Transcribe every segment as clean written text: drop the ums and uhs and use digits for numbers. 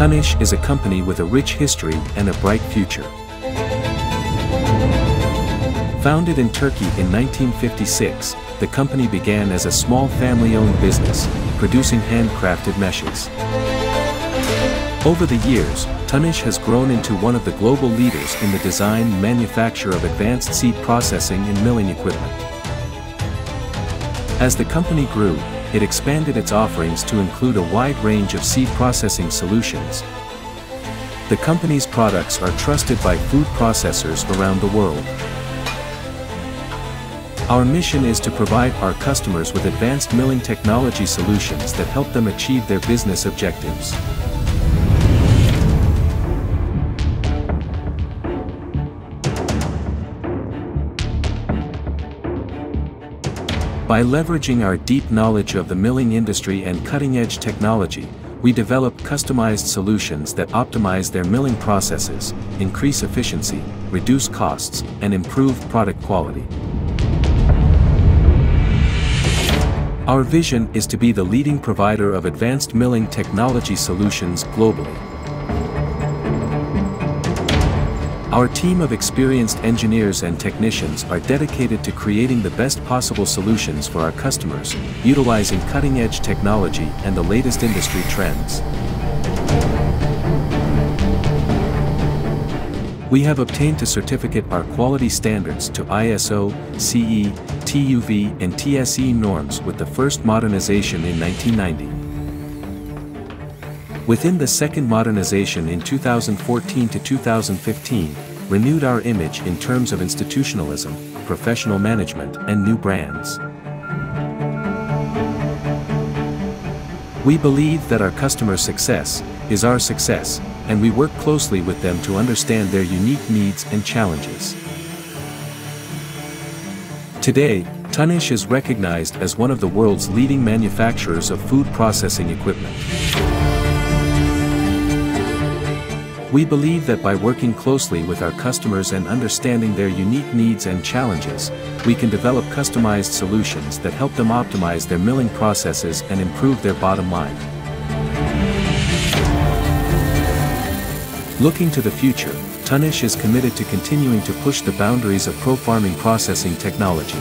Tanis is a company with a rich history and a bright future. Founded in Turkey in 1956, the company began as a small family-owned business, producing handcrafted meshes. Over the years, Tanis has grown into one of the global leaders in the design and manufacture of advanced seed processing and milling equipment. As the company grew, it expanded its offerings to include a wide range of seed processing solutions. The company's products are trusted by food processors around the world. Our mission is to provide our customers with advanced milling technology solutions that help them achieve their business objectives. By leveraging our deep knowledge of the milling industry and cutting-edge technology, we develop customized solutions that optimize their milling processes, increase efficiency, reduce costs, and improve product quality. Our vision is to be the leading provider of advanced milling technology solutions globally. Our team of experienced engineers and technicians are dedicated to creating the best possible solutions for our customers, utilizing cutting-edge technology and the latest industry trends. We have obtained a certificate our quality standards to ISO, CE, TÜV and TSE norms with the first modernization in 1990. Within the second modernization in 2014 to 2015, renewed our image in terms of institutionalism, professional management and new brands. We believe that our customers' success is our success, and we work closely with them to understand their unique needs and challenges. Today, Tanis is recognized as one of the world's leading manufacturers of food processing equipment. We believe that by working closely with our customers and understanding their unique needs and challenges, we can develop customized solutions that help them optimize their milling processes and improve their bottom line. Looking to the future, Tanis is committed to continuing to push the boundaries of pro-farming processing technology.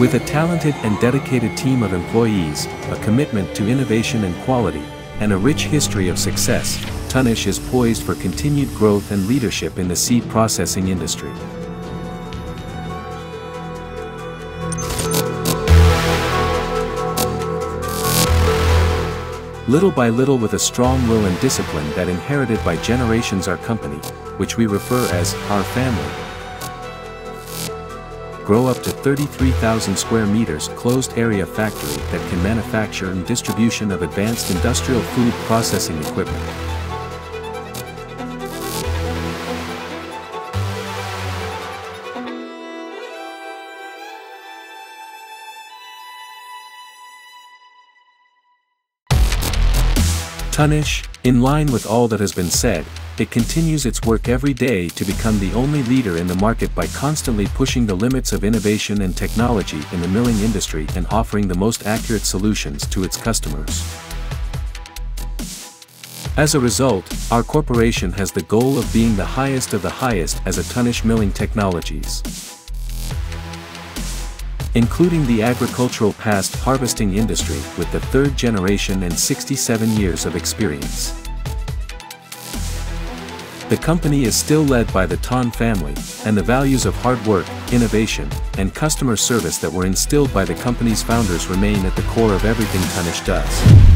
With a talented and dedicated team of employees, a commitment to innovation and quality, and a rich history of success, Tanis is poised for continued growth and leadership in the seed processing industry. Little by little, with a strong will and discipline that inherited by generations, our company, which we refer as our family, grow up to 33,000 square meters closed area factory that can manufacture and distribution of advanced industrial food processing equipment. Tanis, in line with all that has been said, it continues its work every day to become the only leader in the market by constantly pushing the limits of innovation and technology in the milling industry and offering the most accurate solutions to its customers. As a result, our corporation has the goal of being the highest of the highest as a Tanis Milling Technologies. Including the agricultural past harvesting industry with the third generation and 67 years of experience. The company is still led by the Tan family, and the values of hard work, innovation, and customer service that were instilled by the company's founders remain at the core of everything Tanis does.